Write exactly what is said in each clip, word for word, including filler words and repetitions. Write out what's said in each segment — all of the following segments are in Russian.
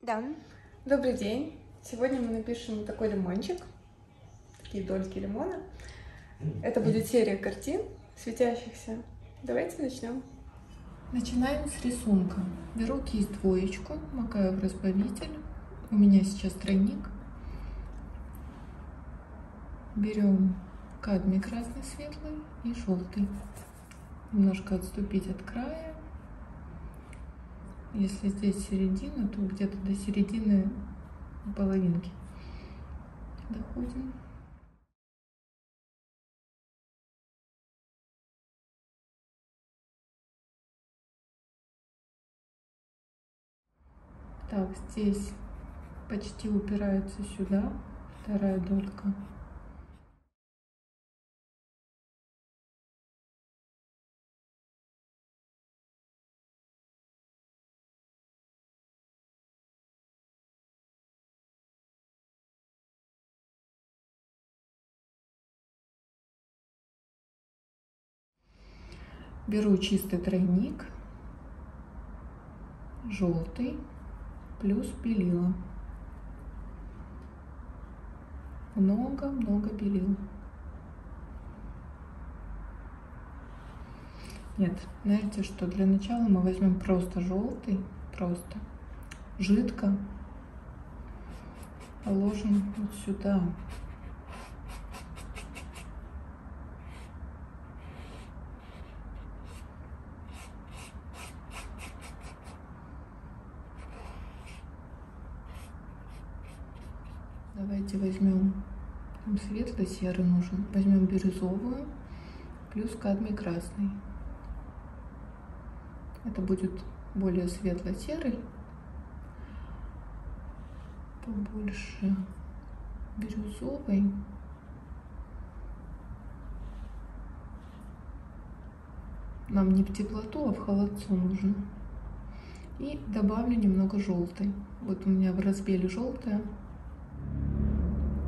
Да. Добрый день. Сегодня мы напишем такой лимончик. Такие дольки лимона. Это будет серия картин светящихся. Давайте начнем. Начинаем с рисунка. Беру кисть двоечку, макаю в разбавитель. У меня сейчас тройник. Берем кадмий красный, светлый и желтый. Немножко отступить от края. Если здесь середина, то где-то до середины половинки доходим. Так, здесь почти упирается сюда вторая долька. Беру чистый тройник, желтый, плюс белила. Много-много белил. Нет, знаете что, для начала мы возьмем просто желтый, просто жидко положим вот сюда. Давайте возьмем, там светло-серый нужен, возьмем бирюзовую плюс кадмий красный. Это будет более светло-серый, побольше бирюзовый. Нам не в теплоту, а в холодцу нужен. И добавлю немного желтой. Вот у меня в разбеле желтая.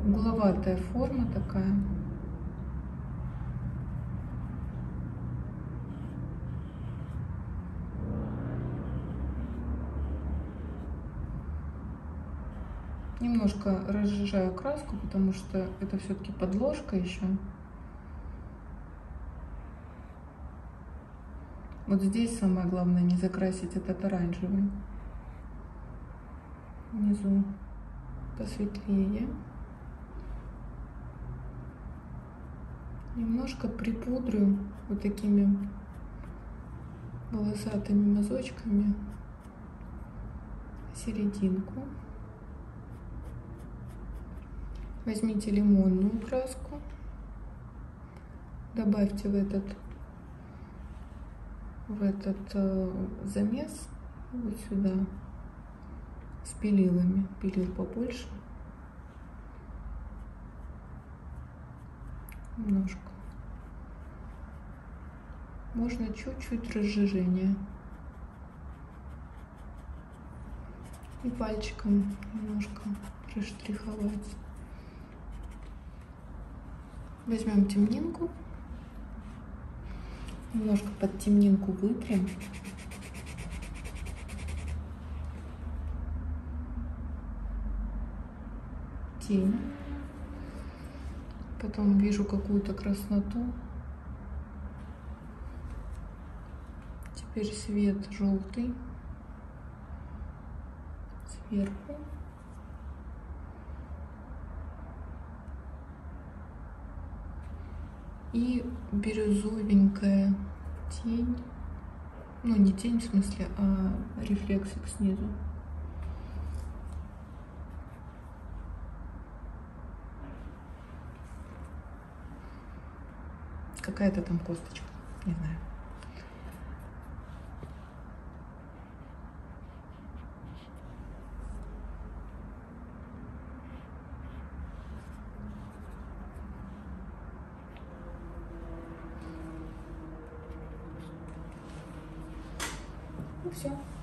Угловатая форма такая. Немножко разжижаю краску, потому что это все-таки подложка еще. Вот здесь самое главное не закрасить этот оранжевый. Внизу посветлее. Немножко припудрю вот такими волосатыми мазочками серединку. Возьмите лимонную краску, добавьте в этот, в этот э, замес вот сюда с белилами, белил побольше. Немножко. Можно чуть-чуть разжижения. И пальчиком немножко расштриховать. Возьмем темнинку. Немножко под темнинку вытрем. Тень. Потом вижу какую-то красноту. Теперь свет желтый сверху. И бирюзовенькая тень. Ну, не тень в смысле, а рефлексик снизу. Какая-то там косточка, не знаю. Ну все.